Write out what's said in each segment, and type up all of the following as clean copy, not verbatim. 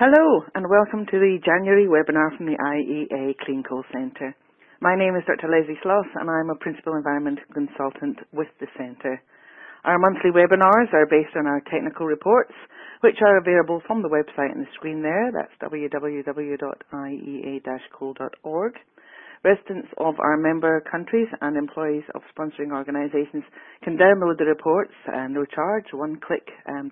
Hello and welcome to the January webinar from the IEA Clean Coal Centre. My name is Dr. Leslie Sloss and I'm a Principal Environmental Consultant with the Centre. Our monthly webinars are based on our technical reports, which are available from the website on the screen there, that's www.iea-coal.org. Residents of our member countries and employees of sponsoring organisations can download the reports, no charge, one click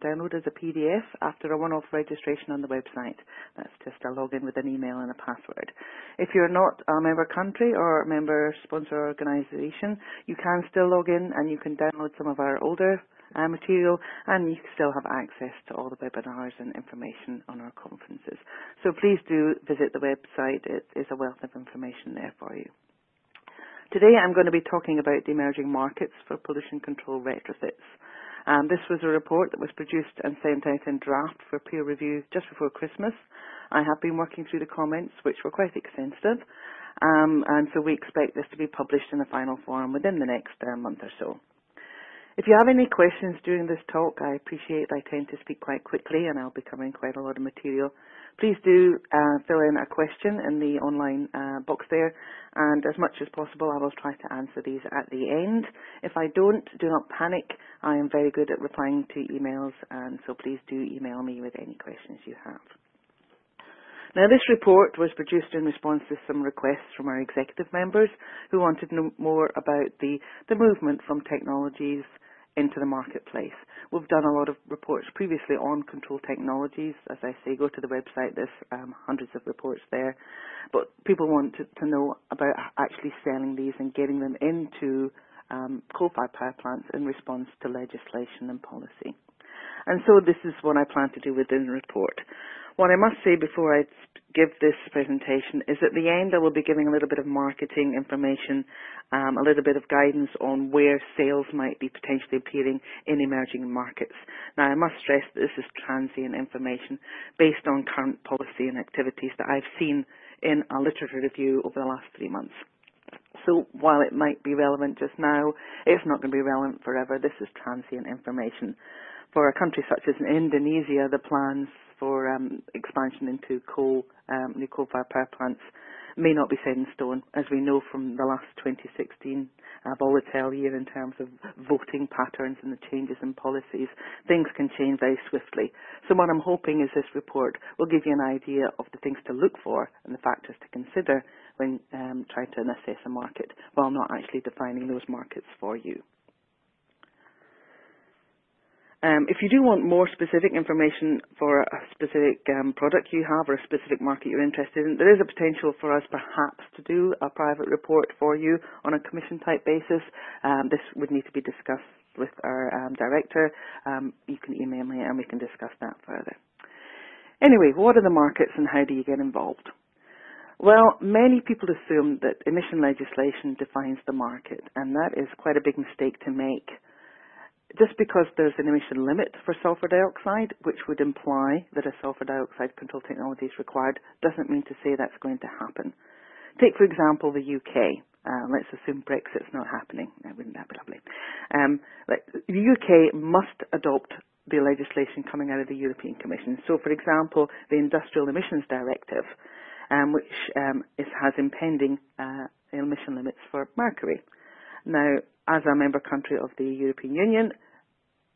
download as a PDF after a one-off registration on the website. That's just a login with an email and a password. If you're not a member country or a member sponsor organisation, you can still log in and you can download some of our older material, and you still have access to all the webinars and information on our conferences. So please do visit the website. It is a wealth of information there for you. Today I'm going to be talking about the emerging markets for pollution control retrofits. This was a report that was produced and sent out in draft for peer review just before Christmas. I have been working through the comments, which were quite extensive, and so we expect this to be published in a final form within the next month or so. If you have any questions during this talk, I appreciate I tend to speak quite quickly and I'll be covering quite a lot of material. Please do fill in a question in the online box there, and as much as possible I will try to answer these at the end. If I don't, do not panic. I am very good at replying to emails, and so please do email me with any questions you have. Now, this report was produced in response to some requests from our executive members who wanted to know more about the movement from technologies into the marketplace. We've done a lot of reports previously on control technologies. As I say, go to the website, there's hundreds of reports there. But people want to know about actually selling these and getting them into coal-fired power plants in response to legislation and policy. And so this is what I plan to do within the report. What I must say before I give this presentation is at the end I will be giving a little bit of marketing information, a little bit of guidance on where sales might be potentially appearing in emerging markets. Now, I must stress that this is transient information based on current policy and activities that I've seen in a literature review over the last 3 months. So while it might be relevant just now, it's not going to be relevant forever. This is transient information. For a country such as Indonesia, the plans for expansion into coal, new coal-fired power plants may not be set in stone, as we know from the last 2016 volatile year in terms of voting patterns and the changes in policies. Things can change very swiftly. So what I'm hoping is this report will give you an idea of the things to look for and the factors to consider when trying to assess a market, while not actually defining those markets for you. If you do want more specific information for a specific product you have or a specific market you're interested in, there is a potential for us perhaps to do a private report for you on a commission-type basis. This would need to be discussed with our director. You can email me and we can discuss that further. Anyway, what are the markets and how do you get involved? Well, many people assume that emission legislation defines the market, and that is quite a big mistake to make. Just because there's an emission limit for sulfur dioxide, which would imply that a sulfur dioxide control technology is required, doesn't mean to say that's going to happen. Take, for example, the UK. Let's assume Brexit's not happening. Wouldn't that be lovely? The UK must adopt the legislation coming out of the European Commission. So, for example, the Industrial Emissions Directive, which has impending emission limits for mercury. Now, as a member country of the European Union,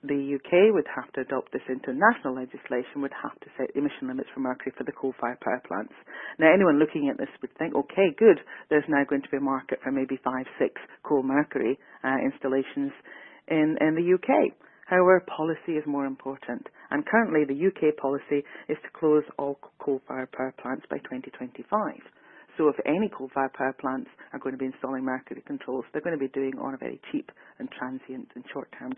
the UK would have to adopt this into national legislation, would have to set emission limits for mercury for the coal-fired power plants. Now, anyone looking at this would think, okay, good, there's now going to be a market for maybe 5, 6 coal mercury installations in the UK. However, policy is more important, and currently the UK policy is to close all coal-fired power plants by 2025. So if any coal-fired power plants are going to be installing mercury controls, they're going to be doing on a very cheap and transient and short-term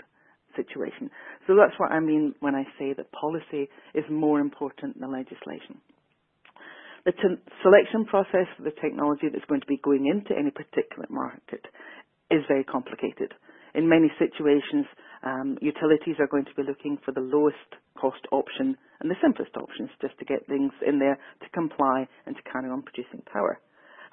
situation. So that's what I mean when I say that policy is more important than legislation. The selection process for the technology that's going to be going into any particular market is very complicated. In many situations, utilities are going to be looking for the lowest cost option and the simplest options just to get things in there to comply and to carry on producing power.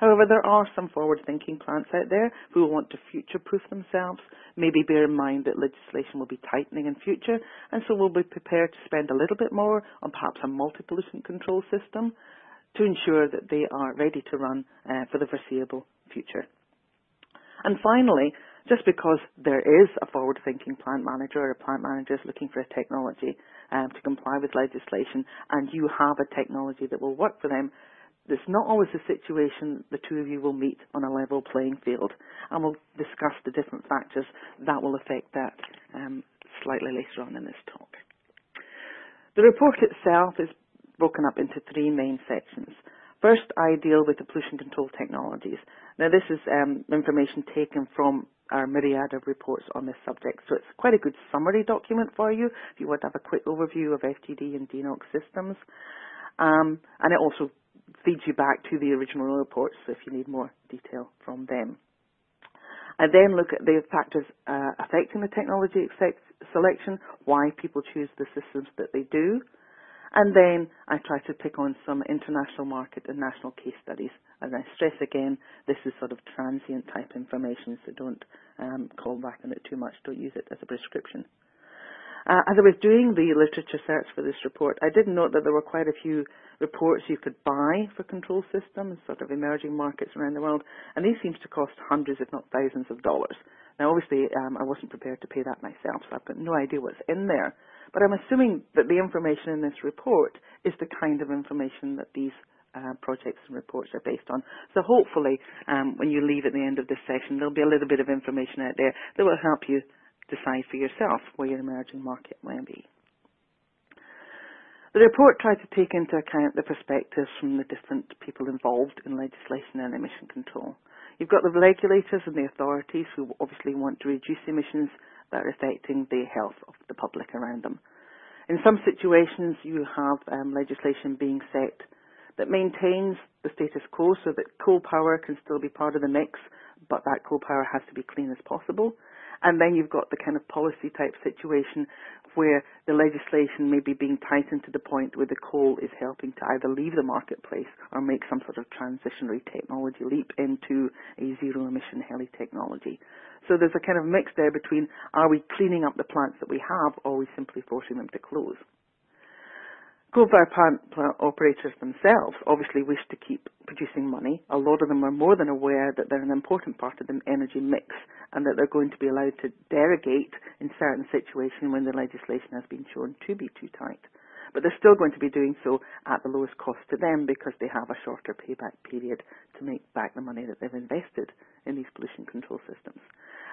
However, there are some forward-thinking plants out there who will want to future-proof themselves, maybe bear in mind that legislation will be tightening in future, and so will be prepared to spend a little bit more on perhaps a multi-pollutant control system to ensure that they are ready to run for the foreseeable future. And finally, just because there is a forward-thinking plant manager or a plant manager is looking for a technology to comply with legislation, and you have a technology that will work for them, it's not always a situation the two of you will meet on a level playing field, and we'll discuss the different factors that will affect that slightly later on in this talk. The report itself is broken up into three main sections. First, I deal with the pollution control technologies. Now, this is information taken from our myriad of reports on this subject, so it's quite a good summary document for you if you want to have a quick overview of FGD and DeNOx systems. And it also feeds you back to the original reports if you need more detail from them. I then look at the factors affecting the technology selection, why people choose the systems that they do, and then I try to pick on some international market and national case studies. And I stress again, this is sort of transient type information, so don't call back on it too much. Don't use it as a prescription. As I was doing the literature search for this report, I did note that there were quite a few reports you could buy for control systems, sort of emerging markets around the world, and these seem to cost hundreds, if not thousands of dollars. Now, obviously, I wasn't prepared to pay that myself, so I've got no idea what's in there. But I'm assuming that the information in this report is the kind of information that these projects and reports are based on. So hopefully, when you leave at the end of this session, there'll be a little bit of information out there that will help you decide for yourself where your emerging market might be. The report tried to take into account the perspectives from the different people involved in legislation and emission control. You've got the regulators and the authorities who obviously want to reduce emissions that are affecting the health of the public around them. In some situations, you have legislation being set that maintains the status quo so that coal power can still be part of the mix, but that coal power has to be clean as possible. And then you've got the kind of policy type situation where the legislation may be being tightened to the point where the coal is helping to either leave the marketplace or make some sort of transitionary technology leap into a zero emission HELE technology. So there's a kind of mix there between, are we cleaning up the plants that we have, or are we simply forcing them to close? Coal-fired plant operators themselves obviously wish to keep producing money. A lot of them are more than aware that they're an important part of the energy mix and that they're going to be allowed to derogate in certain situations when the legislation has been shown to be too tight. But they're still going to be doing so at the lowest cost to them because they have a shorter payback period to make back the money that they've invested in these pollution control systems.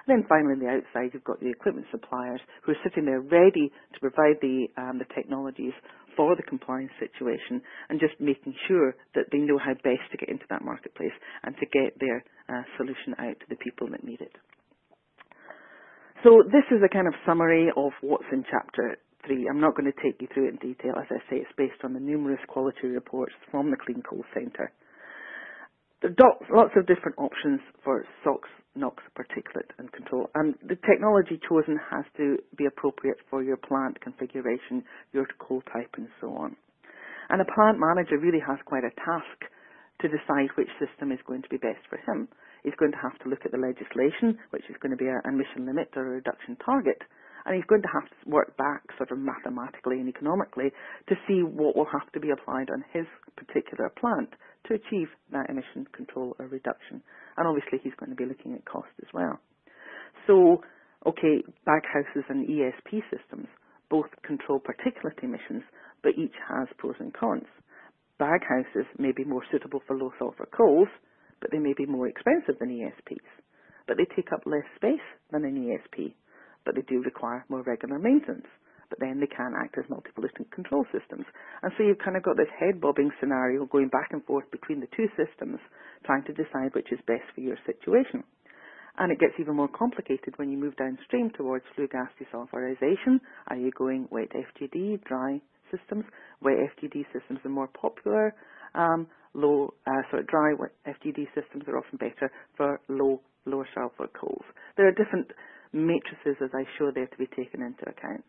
And then finally, on the outside, you've got the equipment suppliers who are sitting there ready to provide the technologies for the compliance situation and just making sure that they know how best to get into that marketplace and to get their solution out to the people that need it. So this is a kind of summary of what's in Chapter 3. I'm not going to take you through it in detail. As I say, it's based on the numerous quality reports from the Clean Coal Centre. There are lots of different options for SOx, NOx, particulate and control, and the technology chosen has to be appropriate for your plant configuration, your coal type and so on. And a plant manager really has quite a task to decide which system is going to be best for him. He's going to have to look at the legislation, which is going to be an emission limit or a reduction target, and he's going to have to work back sort of mathematically and economically to see what will have to be applied on his particular plant to achieve that emission control or reduction. And obviously he's going to be looking at cost as well. So, okay, baghouses and ESP systems both control particulate emissions, but each has pros and cons. Baghouses may be more suitable for low sulfur coals, but they may be more expensive than ESPs. But they take up less space than an ESP, but they do require more regular maintenance. But then they can act as multi-pollutant control systems. And so you've kind of got this head-bobbing scenario going back and forth between the two systems, trying to decide which is best for your situation. And it gets even more complicated when you move downstream towards flue gas desulfurization. Are you going wet FGD, dry systems? Wet FGD systems are more popular. Dry FGD systems are often better for lower sulfur coals. There are different matrices, as I show there, to be taken into account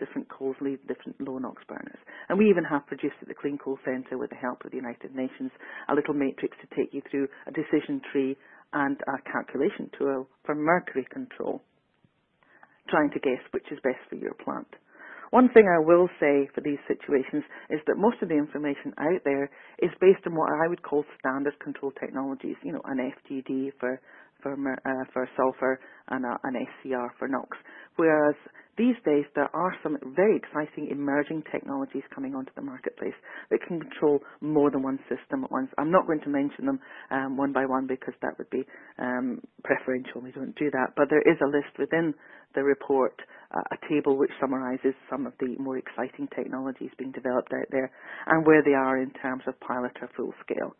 different coals lead different low NOx burners. And we even have produced at the Clean Coal Centre, with the help of the United Nations, a little matrix to take you through a decision tree and a calculation tool for mercury control, trying to guess which is best for your plant. One thing I will say for these situations is that most of the information out there is based on what I would call standard control technologies, you know, an FGD for sulphur and an SCR for NOx. Whereas these days there are some very exciting emerging technologies coming onto the marketplace that can control more than one system at once. I'm not going to mention them one by one because that would be preferential. We don't do that. But there is a list within the report, a table which summarises some of the more exciting technologies being developed out there and where they are in terms of pilot or full scale.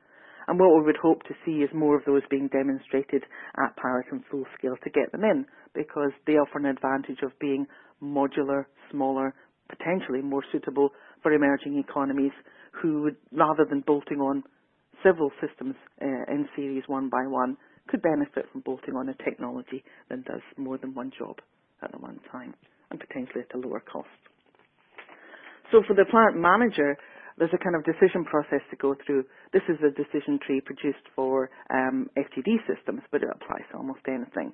And what we would hope to see is more of those being demonstrated at pilot and full scale to get them in, because they offer an advantage of being modular, smaller, potentially more suitable for emerging economies who would, rather than bolting on several systems in series one by one, could benefit from bolting on a technology that does more than one job at the one time and potentially at a lower cost. So for the plant manager, there's a kind of decision process to go through. This is a decision tree produced for FGD systems, but it applies to almost anything.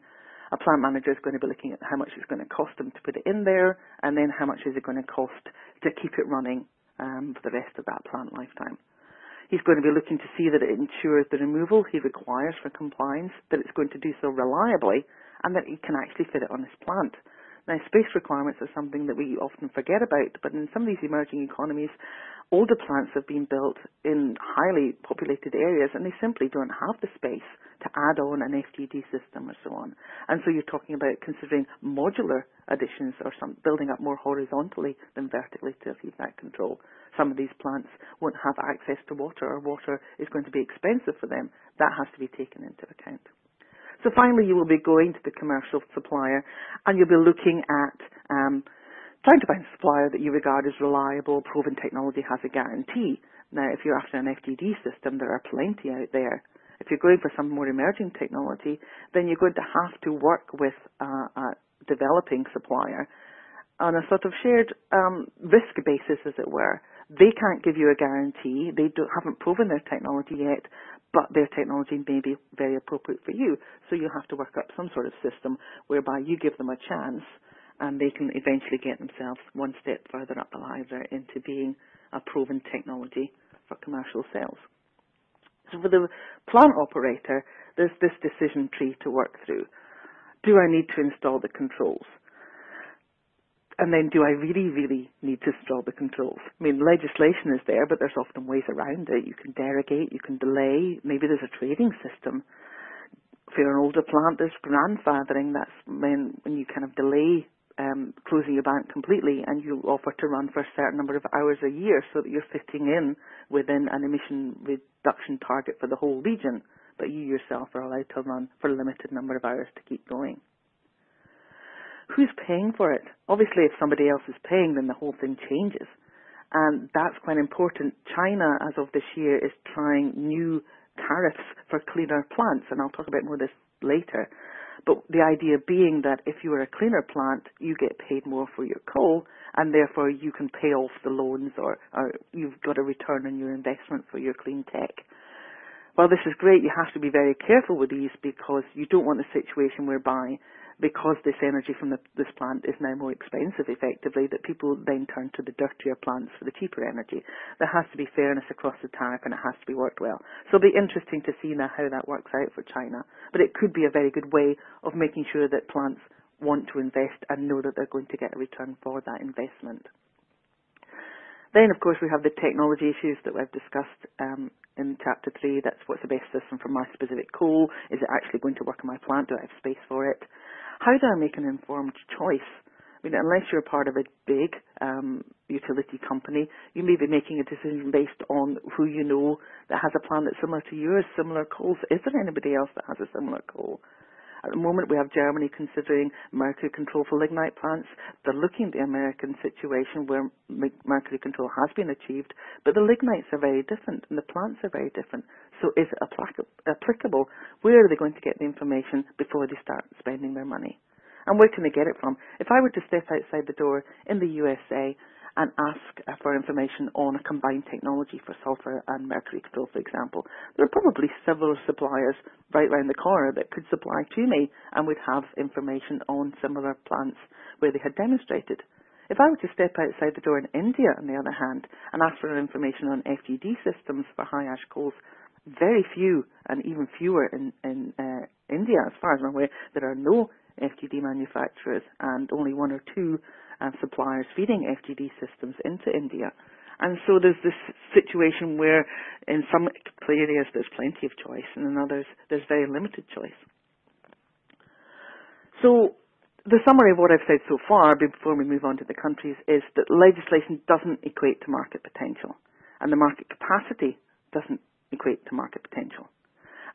A plant manager is going to be looking at how much it's going to cost them to put it in there, and then how much is it going to cost to keep it running for the rest of that plant lifetime. He's going to be looking to see that it ensures the removal he requires for compliance, that it's going to do so reliably, and that he can actually fit it on his plant. Now, space requirements are something that we often forget about, but in some of these emerging economies, older plants have been built in highly populated areas and they simply don't have the space to add on an FGD system or so on. And so you're talking about considering modular additions or some building up more horizontally than vertically to achieve that control. Some of these plants won't have access to water, or water is going to be expensive for them. That has to be taken into account. So finally, you will be going to the commercial supplier and you'll be looking at trying to find a supplier that you regard as reliable, proven technology has a guarantee. Now, if you're after an FGD system, there are plenty out there. If you're going for some more emerging technology, then you're going to have to work with a developing supplier on a sort of shared risk basis, as it were. They can't give you a guarantee. They haven't proven their technology yet, but their technology may be very appropriate for you. So you have to work up some sort of system whereby you give them a chance and they can eventually get themselves one step further up the ladder into being a proven technology for commercial sales. So for the plant operator, there's this decision tree to work through. Do I need to install the controls? And then do I really, really need to install the controls? I mean, legislation is there, but there's often ways around it. You can derogate, you can delay, maybe there's a trading system. If you're an older plant, there's grandfathering. That's when you kind of delay closing your bank completely and you offer to run for a certain number of hours a year so that you're fitting in within an emission reduction target for the whole region, but you yourself are allowed to run for a limited number of hours to keep going. Who's paying for it? Obviously, if somebody else is paying, then the whole thing changes. And that's quite important. China, as of this year, is trying new tariffs for cleaner plants, and I'll talk about more of this later. But the idea being that if you are a cleaner plant, you get paid more for your coal, and therefore you can pay off the loans, or you've got a return on your investment for your clean tech. Well, this is great. You have to be very careful with these because you don't want a situation whereby, because this energy from this plant is now more expensive, effectively, that people then turn to the dirtier plants for the cheaper energy. There has to be fairness across the tariff and it has to be worked well. So it'll be interesting to see now how that works out for China. But it could be a very good way of making sure that plants want to invest and know that they're going to get a return for that investment. Then, of course, we have the technology issues that we've discussed in Chapter 3. That's what's the best system for my specific coal? Is it actually going to work in my plant? Do I have space for it? How do I make an informed choice? I mean, unless you're part of a big utility company, you may be making a decision based on who you know that has a plant that's similar to yours, similar coals. Is there anybody else that has a similar coal? At the moment, we have Germany considering mercury control for lignite plants. They're looking at the American situation where mercury control has been achieved, but the lignites are very different and the plants are very different. So is it applicable? Where are they going to get the information before they start spending their money? And where can they get it from? If I were to step outside the door in the USA and ask for information on a combined technology for sulfur and mercury control, for example, there are probably several suppliers right round the corner that could supply to me and would have information on similar plants where they had demonstrated. If I were to step outside the door in India, on the other hand, and ask for information on FGD systems for high ash coals, very few, and even fewer in India, as far as I'm aware, there are no FGD manufacturers and only one or two suppliers feeding FGD systems into India. And so there's this situation where in some areas there's plenty of choice and in others there's very limited choice. So the summary of what I've said so far before we move on to the countries is that legislation doesn't equate to market potential, and the market capacity doesn't equate to market potential.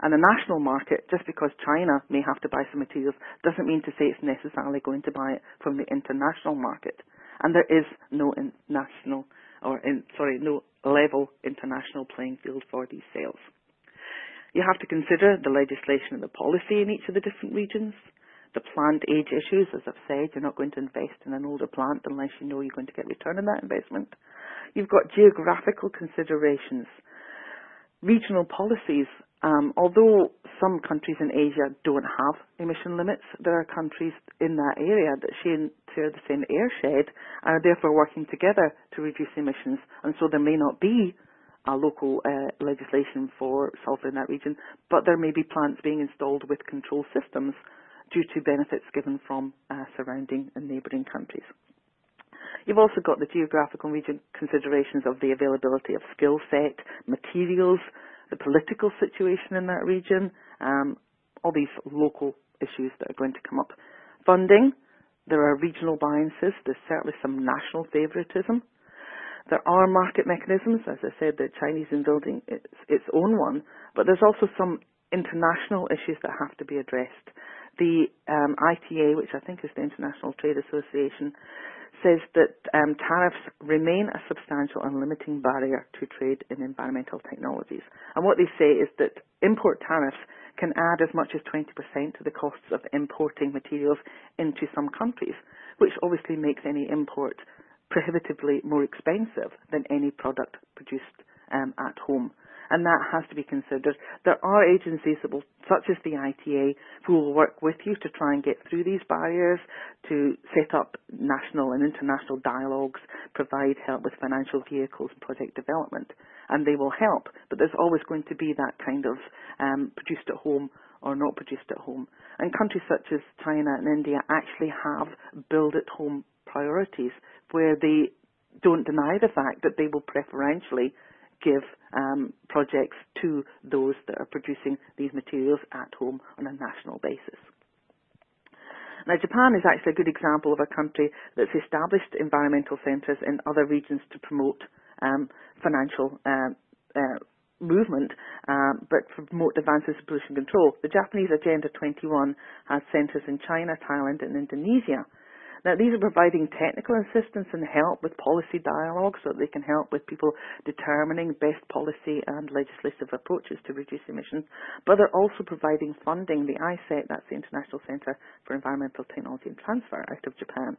And the national market, just because China may have to buy some materials, doesn't mean to say it's necessarily going to buy it from the international market. And there is no national, no level international playing field for these sales. You have to consider the legislation and the policy in each of the different regions. The plant age issues, as I've said, you're not going to invest in an older plant unless you know you're going to get return on that investment. You've got geographical considerations, regional policies. Although some countries in Asia don't have emission limits, there are countries in that area that share the same airshed and are therefore working together to reduce emissions. And so there may not be a local legislation for sulphur in that region, but there may be plants being installed with control systems due to benefits given from surrounding and neighbouring countries. You've also got the geographical region considerations of the availability of skill set, materials, the political situation in that region, all these local issues that are going to come up. Funding, there are regional biases, there's certainly some national favouritism. There are market mechanisms, as I said, the Chinese is building its own one, but there's also some international issues that have to be addressed. The ITA, which I think is the International Trade Association, says that tariffs remain a substantial and limiting barrier to trade in environmental technologies. And what they say is that import tariffs can add as much as 20% to the costs of importing materials into some countries, which obviously makes any import prohibitively more expensive than any product produced at home. And that has to be considered. There are agencies that will, such as the ITA, who will work with you to try and get through these barriers, to set up national and international dialogues, provide help with financial vehicles and project development, and they will help. But there's always going to be that kind of produced at home or not produced at home. And countries such as China and India actually have build at home priorities where they don't deny the fact that they will preferentially give projects to those that are producing these materials at home on a national basis. Now, Japan is actually a good example of a country that's established environmental centres in other regions to promote financial movement, but promote advances in pollution control. The Japanese Agenda 21 has centres in China, Thailand and Indonesia. Now, these are providing technical assistance and help with policy dialogue so that they can help with people determining best policy and legislative approaches to reduce emissions, but they're also providing funding. The ICET, that's the International Centre for Environmental Technology and Transfer out of Japan,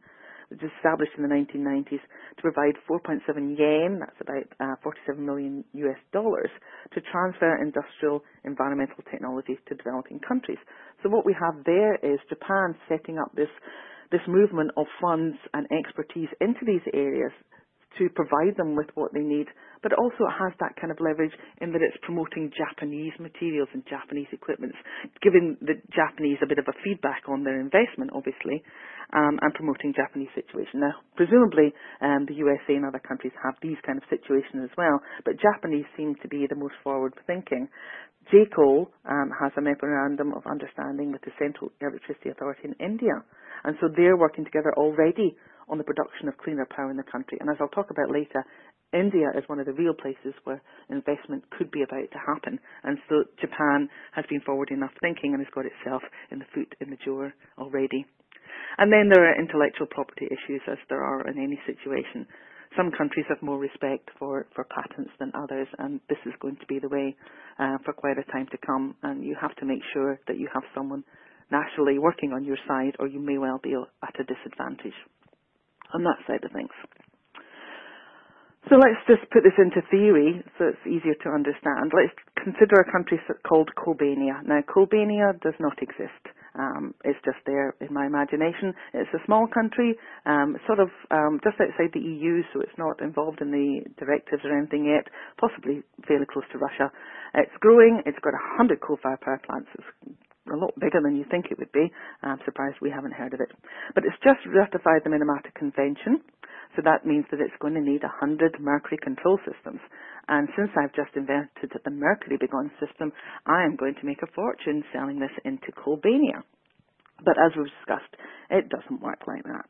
which was established in the 1990s to provide 4.7 yen, that's about $47 million, to transfer industrial environmental technologies to developing countries. So what we have there is Japan setting up this movement of funds and expertise into these areas to provide them with what they need, but also it has that kind of leverage in that it's promoting Japanese materials and Japanese equipments, giving the Japanese a bit of a feedback on their investment, obviously, and promoting Japanese situation. Now, presumably, the USA and other countries have these kind of situations as well, but Japanese seem to be the most forward-thinking. JCO has a memorandum of understanding with the Central Electricity Authority in India, and so they're working together already on the production of cleaner power in the country. And as I'll talk about later, India is one of the real places where investment could be about to happen, and so Japan has been forward enough thinking and has got itself in the foot in the door already. And then there are intellectual property issues, as there are in any situation. Some countries have more respect for patents than others, and this is going to be the way for quite a time to come, and you have to make sure that you have someone nationally working on your side, or you may well be at a disadvantage on that side of things. So let's just put this into theory so it's easier to understand. Let's consider a country called Colbania. Now, Colbania does not exist. It's just there in my imagination. It's a small country, sort of just outside the EU, so it's not involved in the directives or anything yet, possibly fairly close to Russia. It's growing. It's got 100 coal-fired power plants. It's a lot bigger than you think it would be. I'm surprised we haven't heard of it. But it's just ratified the Minamata Convention, so that means that it's going to need 100 mercury control systems. And since I've just invented the Mercury BeGon system, I am going to make a fortune selling this into Colbania. But as we've discussed, it doesn't work like that.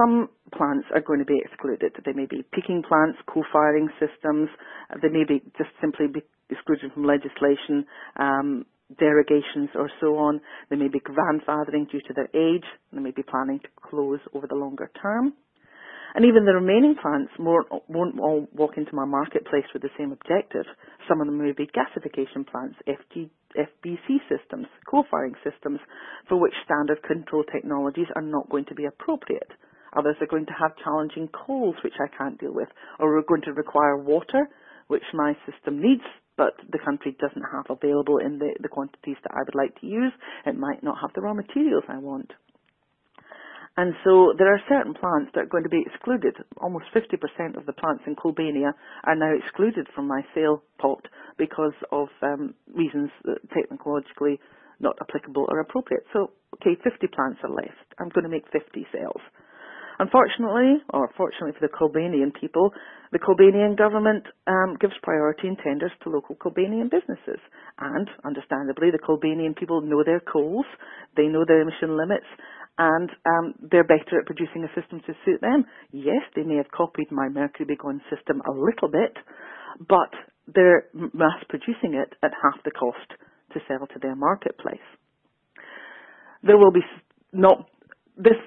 Some plants are going to be excluded. They may be peaking plants, co-firing systems. They may be just simply be excluded from legislation, derogations or so on. They may be grandfathering due to their age. They may be planning to close over the longer term. And even the remaining plants won't all walk into my marketplace with the same objective. Some of them may be gasification plants, FBC systems, coal-firing systems, for which standard control technologies are not going to be appropriate. Others are going to have challenging coals, which I can't deal with, or are going to require water, which my system needs, but the country doesn't have available in the quantities that I would like to use. It might not have the raw materials I want. And so there are certain plants that are going to be excluded. Almost 50% of the plants in Colbania are now excluded from my sale pot because of reasons that are technologically not applicable or appropriate. So, okay, 50 plants are left. I'm going to make 50 sales. Unfortunately, or fortunately for the Colbanian people, the Colbanian government gives priority in tenders to local Colbanian businesses. And, understandably, the Colbanian people know their coals, they know their emission limits, and they're better at producing a system to suit them. Yes, they may have copied my Mercury BeGon system a little bit, but they're mass-producing it at half the cost to sell to their marketplace. There will be not... This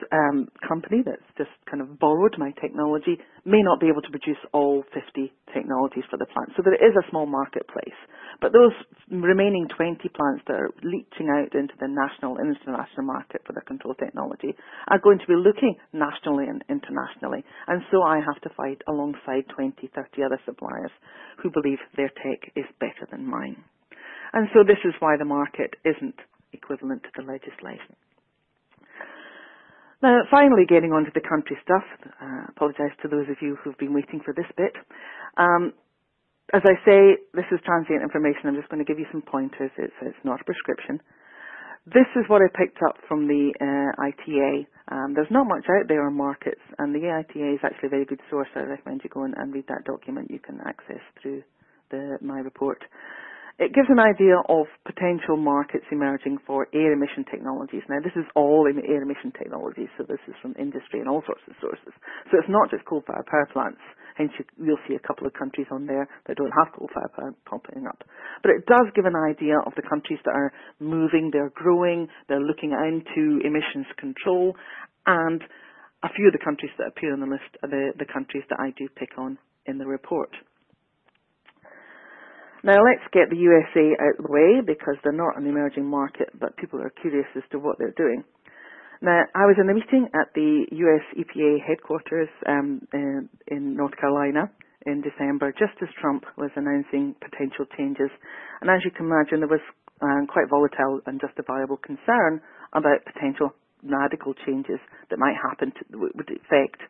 company that's just kind of borrowed my technology may not be able to produce all 50 technologies for the plant. So there is a small marketplace. But those remaining 20 plants that are leaching out into the national and international market for their control technology are going to be looking nationally and internationally. And so I have to fight alongside 20, 30 other suppliers who believe their tech is better than mine. And so this is why the market isn't equivalent to the legislation. Now, finally, getting on to the country stuff, I apologise to those of you who've been waiting for this bit. As I say, this is transient information. I'm just going to give you some pointers. It's not a prescription. This is what I picked up from the ITA. There's not much out there on markets, and the ITA is actually a very good source. I recommend you go in and read that document. You can access through my report. It gives an idea of potential markets emerging for air emission technologies. Now, this is all in air emission technologies, so this is from industry and all sorts of sources. So it's not just coal-fired power plants. Hence, you'll see a couple of countries on there that don't have coal-fired power popping up. But it does give an idea of the countries that are moving, they're growing, they're looking into emissions control, and a few of the countries that appear on the list are the countries that I do pick on in the report. Now, let's get the USA out of the way because they're not an emerging market, but people are curious as to what they're doing. Now, I was in a meeting at the US EPA headquarters in North Carolina in December, just as Trump was announcing potential changes. And as you can imagine, there was quite volatile and justifiable concern about potential radical changes that might happen that would affect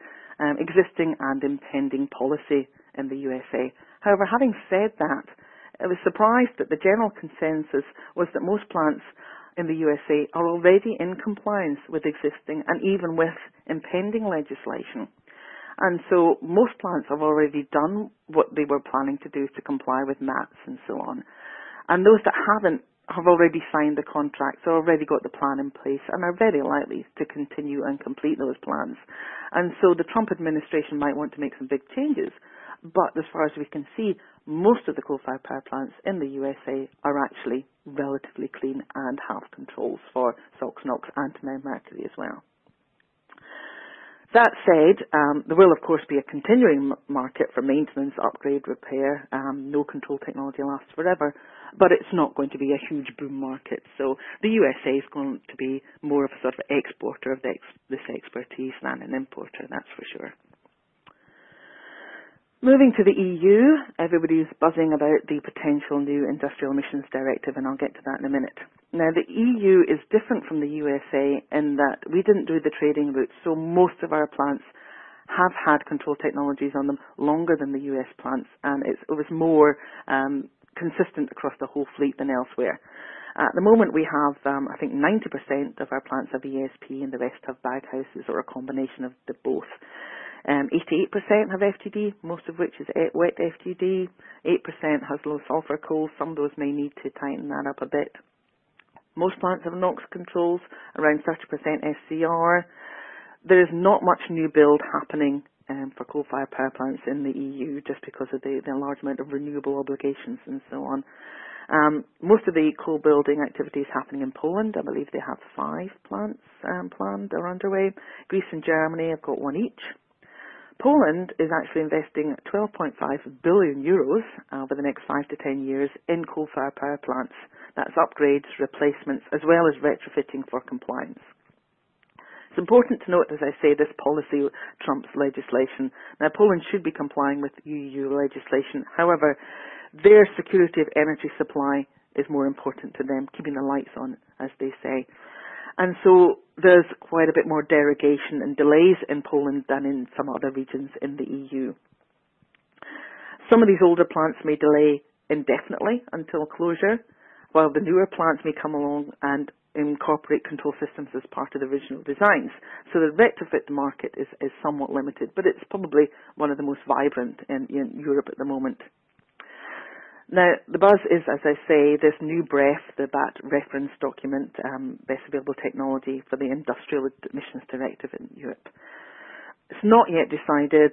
existing and impending policy in the USA. However, having said that, I was surprised that the general consensus was that most plants in the USA are already in compliance with existing and even with impending legislation. And so most plants have already done what they were planning to do to comply with MATS and so on. And those that haven't have already signed the contracts, or already got the plan in place, and are very likely to continue and complete those plans. And so the Trump administration might want to make some big changes. But as far as we can see, most of the coal-fired power plants in the USA are actually relatively clean and have controls for SOx, NOx, and mercury as well. That said, there will, of course, be a continuing market for maintenance, upgrade, repair. No control technology lasts forever, but it's not going to be a huge boom market. So the USA is going to be more of a sort of exporter of this expertise than an importer, that's for sure. Moving to the EU, everybody's buzzing about the potential new Industrial Emissions Directive, and I'll get to that in a minute. Now, the EU is different from the USA in that we didn't do the trading route, so most of our plants have had control technologies on them longer than the US plants, and it was more consistent across the whole fleet than elsewhere. At the moment, we have, I think, 90% of our plants have ESP, and the rest have bag houses or a combination of the both. 88% have FGD, most of which is wet FGD. 8% has low sulphur coal. Some of those may need to tighten that up a bit. Most plants have NOx controls, around 30% SCR. There is not much new build happening for coal-fired power plants in the EU just because of the large amount of renewable obligations and so on. Most of the coal building activity is happening in Poland. I believe they have 5 plants planned or underway. Greece and Germany have got one each. Poland is actually investing 12.5 billion euros over the next 5 to 10 years in coal-fired power plants. That's upgrades, replacements, as well as retrofitting for compliance. It's important to note, as I say, this policy trumps legislation. Now, Poland should be complying with EU legislation. However, their security of energy supply is more important to them, keeping the lights on, as they say. And so there's quite a bit more derogation and delays in Poland than in some other regions in the EU. Some of these older plants may delay indefinitely until closure, while the newer plants may come along and incorporate control systems as part of the original designs. So the retrofit market is somewhat limited, but it's probably one of the most vibrant in Europe at the moment. Now, the buzz is, as I say, this new BREF, the BAT reference document, Best Available Technology for the Industrial Emissions Directive in Europe. It's not yet decided.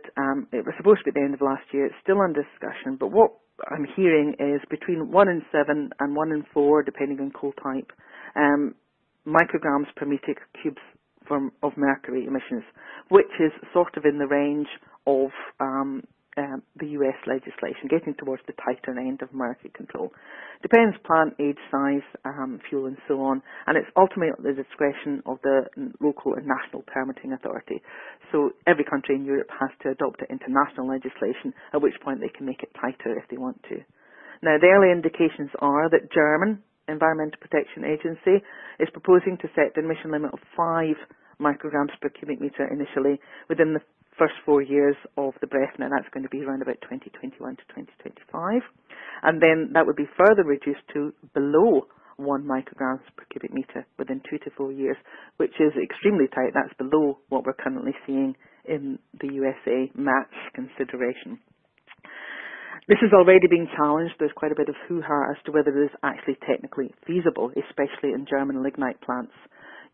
It was supposed to be at the end of last year. It's still under discussion, but what I'm hearing is between 1 in 7 and 1 in 4, depending on coal type, micrograms per meter cubes of mercury emissions, which is sort of in the range of the US legislation, getting towards the tighter end of market control. Depends plant age, size, fuel and so on, and it's ultimately at the discretion of the local and national permitting authority. So every country in Europe has to adopt it into national legislation, at which point they can make it tighter if they want to. Now, the early indications are that German Environmental Protection Agency is proposing to set the emission limit of 5 micrograms per cubic metre initially within the first 4 years of the BREF. Now, that's going to be around about 2021 to 2025. And then that would be further reduced to below 1 micrograms per cubic metre within 2 to 4 years, which is extremely tight. That's below what we're currently seeing in the USA MATS consideration. This has already been challenged. There's quite a bit of hoo-ha as to whether it is actually technically feasible, especially in German lignite plants.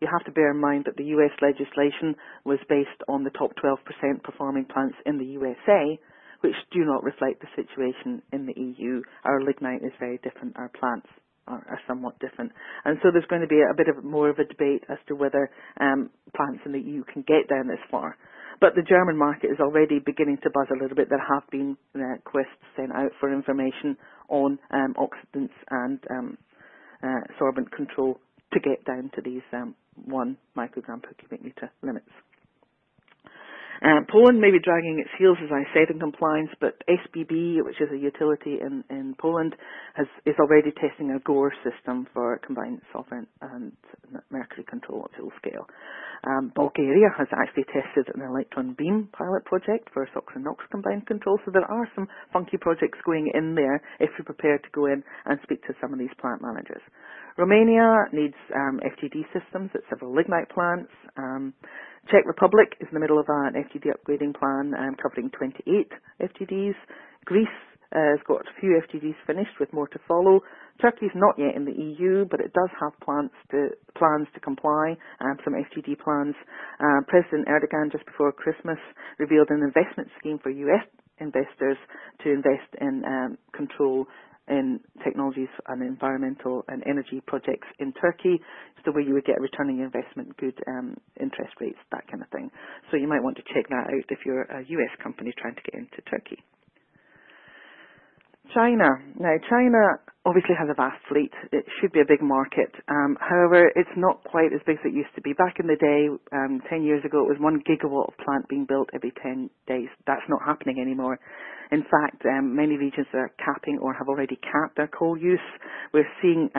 You have to bear in mind that the US legislation was based on the top 12% performing plants in the USA, which do not reflect the situation in the EU. Our lignite is very different. Our plants are somewhat different. And so there's going to be a bit of more of a debate as to whether plants in the EU can get down this far. But the German market is already beginning to buzz a little bit. There have been requests sent out for information on oxidants and sorbent control to get down to these 1 microgram per cubic metre limits. Poland may be dragging its heels, as I said, in compliance, but SBB, which is a utility in Poland, is already testing a GORE system for combined solvent and mercury control at full scale. Bulgaria has actually tested an electron beam pilot project for SOx and NOx combined control, so there are some funky projects going in there if you're prepared to go in and speak to some of these plant managers. Romania needs FGD systems at several lignite plants. Czech Republic is in the middle of an FGD upgrading plan covering 28 FGDs. Greece has got a few FGDs finished with more to follow. Turkey is not yet in the EU, but it does have plans to comply, some FGD plans. President Erdogan, just before Christmas, revealed an investment scheme for US investors to invest in control in technologies and environmental and energy projects in Turkey. It's the way you would get a returning investment, good interest rates, that kind of thing. So you might want to check that out if you're a US company trying to get into Turkey. China. Now, China obviously has a vast fleet. It should be a big market. However, it's not quite as big as it used to be. Back in the day, 10 years ago, it was 1 gigawatt of plant being built every 10 days. That's not happening anymore. In fact, many regions are capping or have already capped their coal use. We're seeing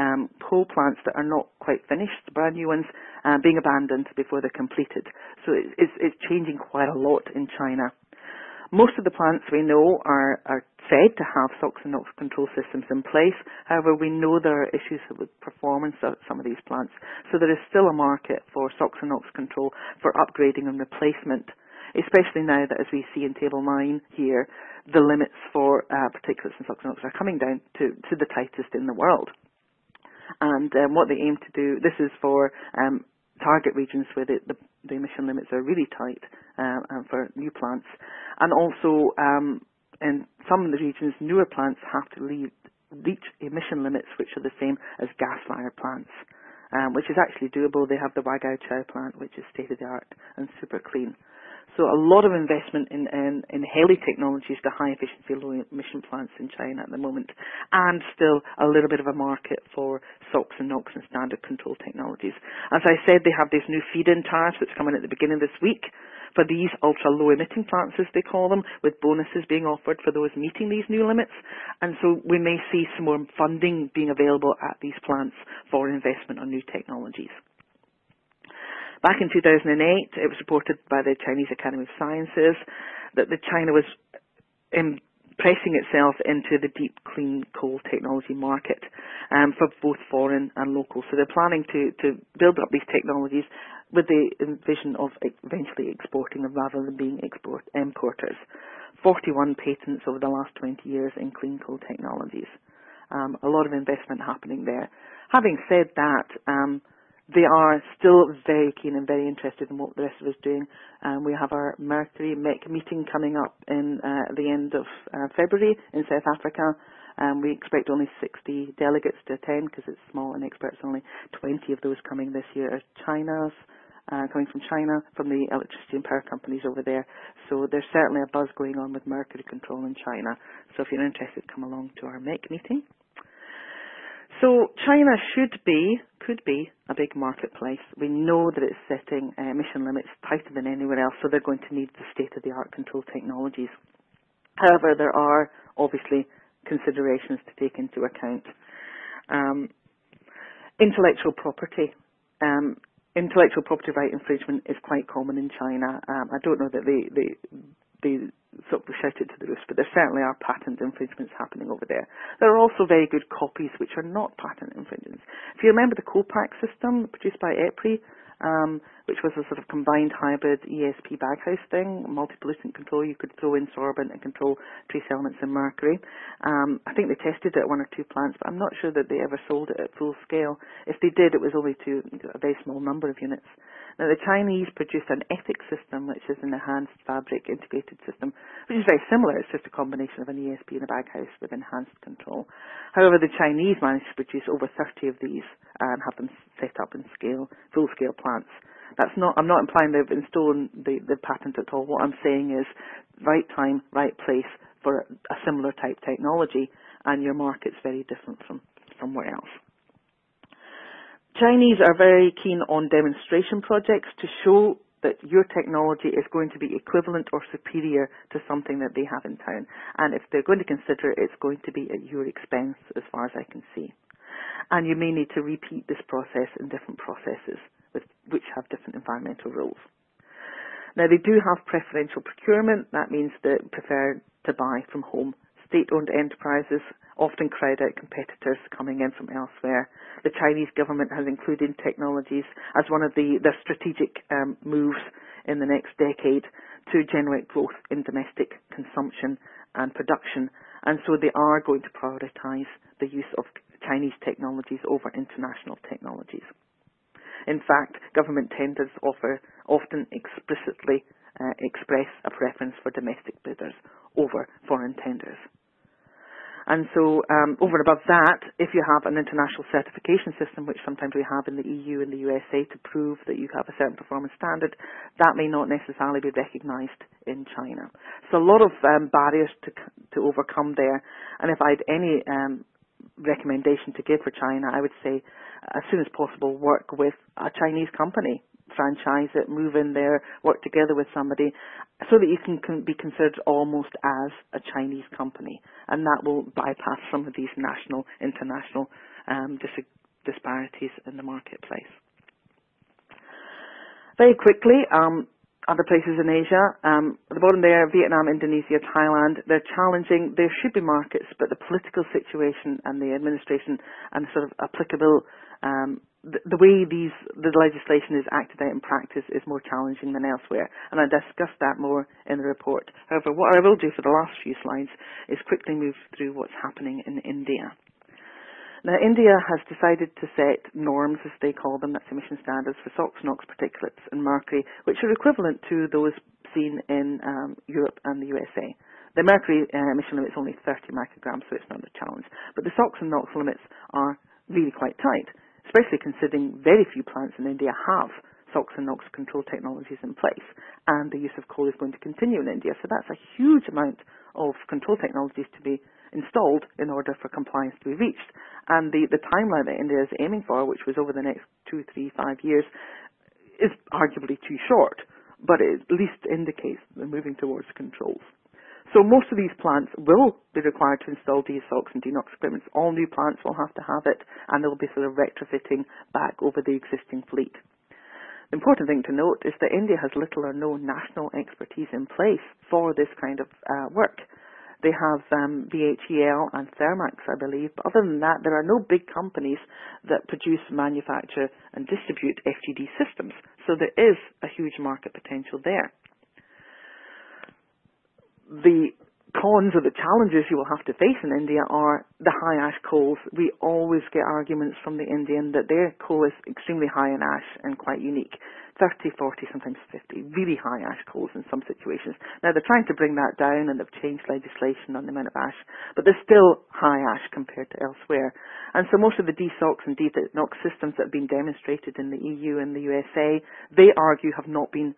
coal plants that are not quite finished, brand new ones, being abandoned before they're completed. So it's changing quite a lot in China. Most of the plants we know are said to have SOx and NOx control systems in place. However, we know there are issues with performance of some of these plants. So there is still a market for SOx and NOx control for upgrading and replacement, especially now that, as we see in Table 9 here, the limits for particulates and SOx and NOx are coming down to the tightest in the world. And what they aim to do, this is for target regions where the emission limits are really tight for new plants, and also in some of the regions, newer plants have to reach emission limits which are the same as gas-fired plants, which is actually doable. They have the Wagau Chow plant, which is state-of-the-art and super clean. So a lot of investment in HELI technologies, the high-efficiency, low-emission plants in China at the moment, and still a little bit of a market for SOx and NOx and standard control technologies. As I said, they have these new feed-in tariffs that's coming at the beginning of this week for these ultra-low-emitting plants, as they call them, with bonuses being offered for those meeting these new limits. And so we may see some more funding being available at these plants for investment on new technologies. Back in 2008, it was reported by the Chinese Academy of Sciences that China was pressing itself into the deep clean coal technology market for both foreign and local. So they're planning to build up these technologies with the vision of eventually exporting them rather than being importers. 41 patents over the last 20 years in clean coal technologies. A lot of investment happening there. Having said that, they are still very keen and very interested in what the rest of us is doing. We have our Mercury MEC meeting coming up in the end of February in South Africa. We expect only 60 delegates to attend because it's small and experts only. 20 of those coming this year are China's, coming from China, from the electricity and power companies over there. So there's certainly a buzz going on with mercury control in China. So if you're interested, come along to our MEC meeting. So China could be a big marketplace. We know that it's setting emission limits tighter than anywhere else, so they're going to need the state-of-the-art control technologies. However, there are obviously considerations to take into account. Intellectual property. Intellectual property right infringement is quite common in China. I don't know that they sort of shout it to the roof, but there certainly are patent infringements happening over there. There are also very good copies which are not patent infringements. If you remember the COPAC system produced by EPRI, which was a sort of combined hybrid ESP baghouse thing, multi-pollutant control, you could throw in sorbent and control trace elements in mercury. I think they tested it at 1 or 2 plants, but I'm not sure that they ever sold it at full scale. If they did, it was only to a very small number of units. Now, the Chinese produced an Ethic system, which is an enhanced fabric integrated system, which is very similar. It's just a combination of an ESP and a baghouse with enhanced control. However, the Chinese managed to produce over 30 of these and have them set up in full-scale plants. That's not. I'm not implying they've installed the patent at all. What I'm saying is right time, right place for a similar type technology, and your market's very different from somewhere else. Chinese are very keen on demonstration projects to show that your technology is going to be equivalent or superior to something that they have in town. And if they're going to consider it, it's going to be at your expense as far as I can see. And you may need to repeat this process in different processes which have different environmental rules. Now, they do have preferential procurement. That means they prefer to buy from home. State-owned enterprises often crowd out competitors coming in from elsewhere. The Chinese government has included technologies as one of their strategic moves in the next decade to generate growth in domestic consumption and production. And so they are going to prioritise the use of Chinese technologies over international technologies. In fact, government tenders often explicitly express a preference for domestic bidders over foreign tenders. And so over and above that, if you have an international certification system, which sometimes we have in the EU and the USA to prove that you have a certain performance standard, that may not necessarily be recognised in China. So a lot of barriers to overcome there. And if I had any recommendation to give for China, I would say as soon as possible work with a Chinese company, franchise it, move in there, work together with somebody so that you can be considered almost as a Chinese company, and that will bypass some of these national, international disparities in the marketplace. Very quickly, other places in Asia, at the bottom there, Vietnam, Indonesia, Thailand, they're challenging. There should be markets, but the political situation and the administration and the sort of applicable the way the legislation is acted out in practice is more challenging than elsewhere, and I discussed that more in the report. However, what I will do for the last few slides is quickly move through what's happening in India. Now, India has decided to set norms, as they call them, that's emission standards for SOx, NOx, particulates and mercury, which are equivalent to those seen in Europe and the USA. The mercury emission limit is only 30 micrograms, so it's not a challenge. But the SOx and NOx limits are really quite tight, especially considering very few plants in India have SOx and NOx control technologies in place, and the use of coal is going to continue in India. So that's a huge amount of control technologies to be installed in order for compliance to be reached. And the timeline that India is aiming for, which was over the next 2, 3, 5 years, is arguably too short, but it at least indicates they're moving towards controls. So most of these plants will be required to install DeSOx and DeNOx equipment. All new plants will have to have it, and there will be sort of retrofitting back over the existing fleet. The important thing to note is that India has little or no national expertise in place for this kind of work. They have VHEL and Thermax, I believe, but other than that, there are no big companies that produce, manufacture and distribute FGD systems. So there is a huge market potential there. The cons or the challenges you will have to face in India are the high ash coals. We always get arguments from the Indian that their coal is extremely high in ash and quite unique. 30, 40, sometimes 50, really high ash coals in some situations. Now, they're trying to bring that down, and they've changed legislation on the amount of ash, but they're still high ash compared to elsewhere. And so most of the DeSOx and DeNOx systems that have been demonstrated in the EU and the USA, they argue have not been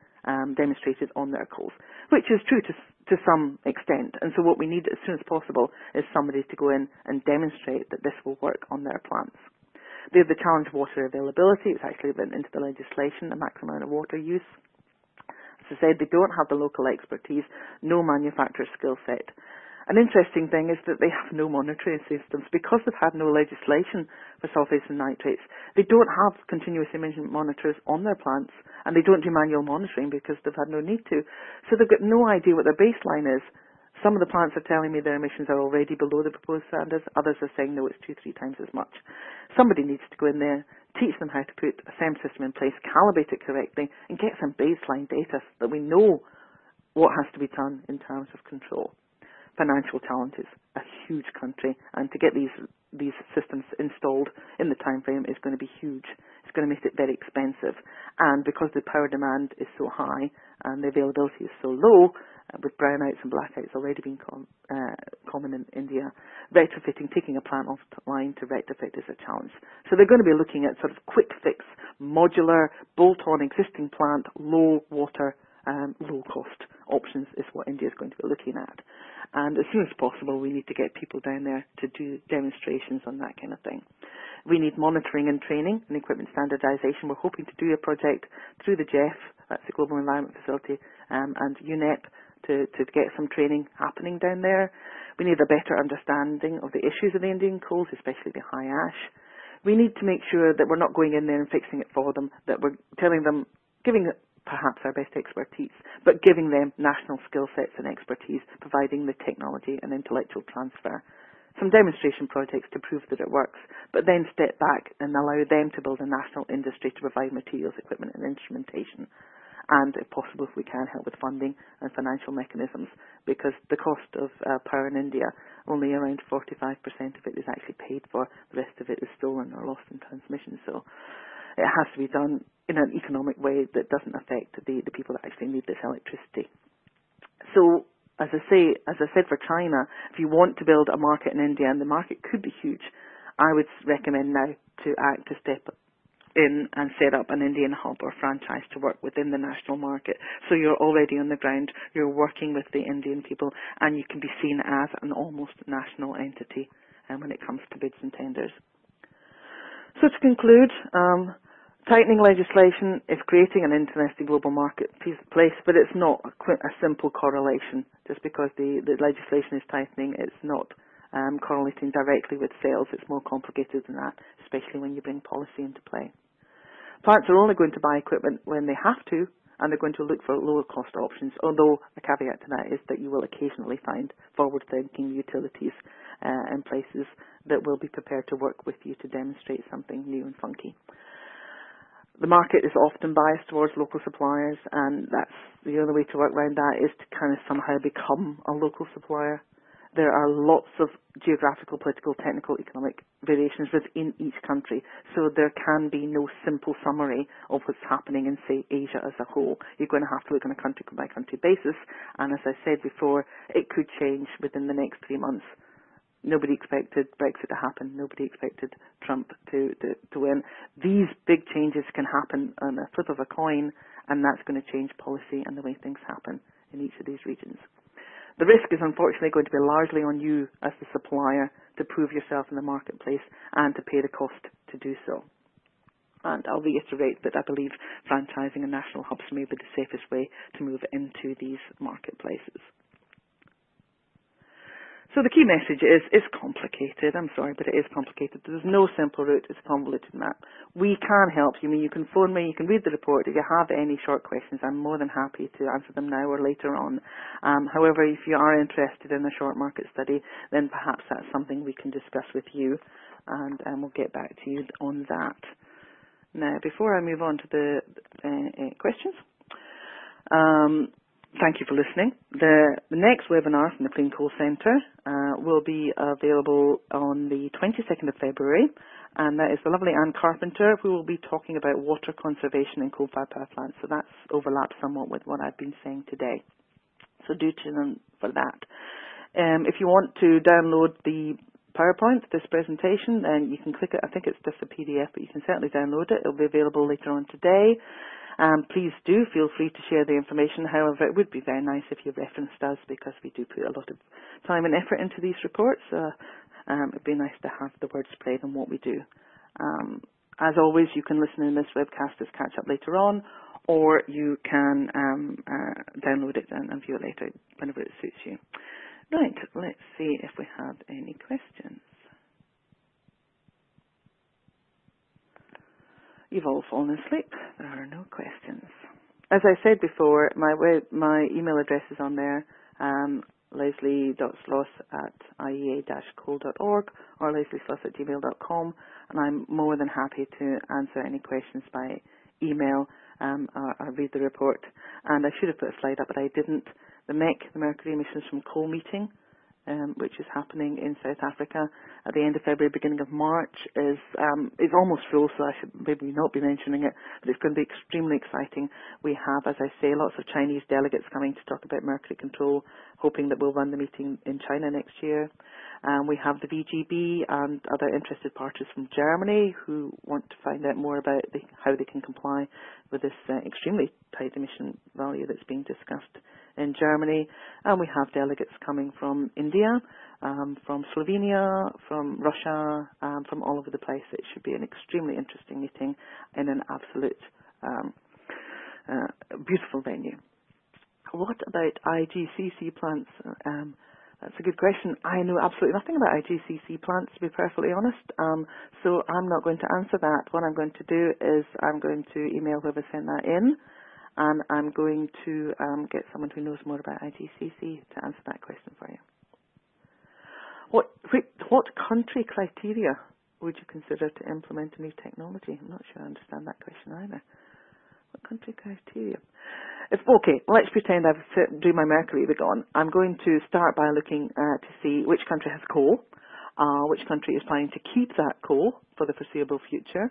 demonstrated on their coals, which is true to some extent. And so what we need as soon as possible is somebody to go in and demonstrate that this will work on their plants. They have the challenge of water availability. It's actually written into the legislation, the maximum amount of water use. As I said, they don't have the local expertise, no manufacturer skill set. An interesting thing is that they have no monitoring systems. Because they've had no legislation for sulfates and nitrates, they don't have continuous emission monitors on their plants, and they don't do manual monitoring because they've had no need to. So they've got no idea what their baseline is. Some of the plants are telling me their emissions are already below the proposed standards. Others are saying, no, it's 2, 3 times as much. Somebody needs to go in there, teach them how to put a SEM system in place, calibrate it correctly, and get some baseline data so that we know what has to be done in terms of control. Financial challenges, a huge country, and to get these systems installed in the time frame is going to be huge. It's going to make it very expensive. And because the power demand is so high and the availability is so low, with brownouts and blackouts already being common in India, retrofitting, taking a plant offline to retrofit is a challenge. So they're going to be looking at sort of quick fix, modular, bolt-on existing plant, low water, low-cost options is what India is going to be looking at. And as soon as possible, we need to get people down there to do demonstrations on that kind of thing. We need monitoring and training and equipment standardisation. We're hoping to do a project through the GEF, that's the Global Environment Facility, and UNEP, to get some training happening down there. We need a better understanding of the issues of the Indian coals, especially the high ash. We need to make sure that we're not going in there and fixing it for them, that we're telling them, giving perhaps our best expertise, but giving them national skill sets and expertise, providing the technology and intellectual transfer. Some demonstration projects to prove that it works, but then step back and allow them to build a national industry to provide materials, equipment and instrumentation. And if possible, if we can, help with funding and financial mechanisms, because the cost of power in India, only around 45% of it is actually paid for, the rest of it is stolen or lost in transmission. So it has to be done in an economic way that doesn't affect the people that actually need this electricity. So As I said for China, if you want to build a market in India, and the market could be huge, I would recommend now to ACT to step in and set up an Indian hub or franchise to work within the national market. So you're already on the ground, you're working with the Indian people, and you can be seen as an almost national entity when it comes to bids and tenders. So to conclude, tightening legislation is creating an interesting global marketplace, but it's not a simple correlation. Just because the legislation is tightening, it's not correlating directly with sales. It's more complicated than that, especially when you bring policy into play. Plants are only going to buy equipment when they have to, and they're going to look for lower cost options, although the caveat to that is that you will occasionally find forward-thinking utilities and places that will be prepared to work with you to demonstrate something new and funky. The market is often biased towards local suppliers, and that's the only way to work around that is to kind of somehow become a local supplier. There are lots of geographical, political, technical, economic variations within each country, so there can be no simple summary of what's happening in, say, Asia as a whole. You're going to have to look on a country-by-country basis, and as I said before, it could change within the next 3 months. Nobody expected Brexit to happen. Nobody expected Trump to win. These big changes can happen on a flip of a coin, and that's going to change policy and the way things happen in each of these regions. The risk is unfortunately going to be largely on you as the supplier to prove yourself in the marketplace and to pay the cost to do so. And I'll reiterate that I believe franchising and national hubs may be the safest way to move into these marketplaces. So the key message is, it's complicated. I'm sorry, but it is complicated. There's no simple route. It's a convoluted map. We can help you. I mean, you can phone me, you can read the report. If you have any short questions, I'm more than happy to answer them now or later on. However, if you are interested in a short market study, then perhaps that's something we can discuss with you, and we'll get back to you on that. Now, before I move on to the questions, thank you for listening. The next webinar from the Clean Coal Centre will be available on the 22nd of February, and that is the lovely Anne Carpenter, who will be talking about water conservation in coal-fired power plants. So that overlaps somewhat with what I've been saying today. So do tune in for that. If you want to download the PowerPoint, this presentation, then you can click it. I think it's just a PDF, but you can certainly download it. It'll be available later on today. Please do feel free to share the information. However, it would be very nice if you referenced us, because we do put a lot of time and effort into these reports. It'd be nice to have the word spread on what we do. As always, you can listen in this webcast as catch up later on, or you can download it and view it later whenever it suits you. Right, let's see if we have any questions. You've all fallen asleep. There are no questions. As I said before, my email address is on there, leslie.sloss@iea-coal.org or lesliesloss@gmail.com, and I'm more than happy to answer any questions by email or read the report. And I should have put a slide up, but I didn't. The MEC, the Mercury Emissions from Coal meeting, which is happening in South Africa at the end of February, beginning of March, is almost full, so I should maybe not be mentioning it, but it's going to be extremely exciting. We have, as I say, lots of Chinese delegates coming to talk about mercury control, hoping that we'll run the meeting in China next year. We have the VGB and other interested parties from Germany who want to find out more about how they can comply with this extremely tight emission value that's being discussed in Germany. And we have delegates coming from India, from Slovenia, from Russia, from all over the place. It should be an extremely interesting meeting in an absolute beautiful venue. What about IGCC plants? That's a good question. I know absolutely nothing about IGCC plants, to be perfectly honest, so I'm not going to answer that. What I'm going to do is I'm going to email whoever sent that in, and I'm going to get someone who knows more about IGCC to answer that question for you. What country criteria would you consider to implement a new technology? I'm not sure I understand that question either. What country criteria? If, okay, let's pretend I do my Mercury BeGon. I'm going to start by looking to see which country has coal, which country is planning to keep that coal for the foreseeable future.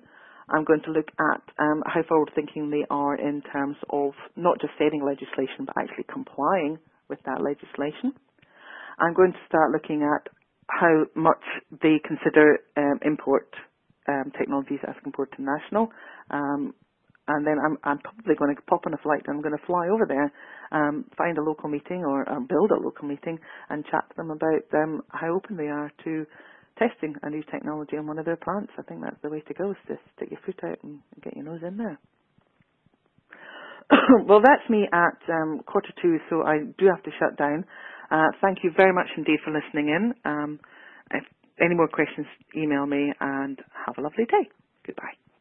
I'm going to look at how forward-thinking they are in terms of not just setting legislation but actually complying with that legislation. I'm going to start looking at how much they consider import technologies as compared to national. And then I'm probably going to pop on a flight and I'm going to fly over there, find a local meeting or build a local meeting and chat to them about how open they are to testing a new technology on one of their plants. I think that's the way to go, is to stick your foot out and get your nose in there. Well, that's me at 1:45, so I do have to shut down. Thank you very much indeed for listening in. If any more questions, email me, and have a lovely day. Goodbye.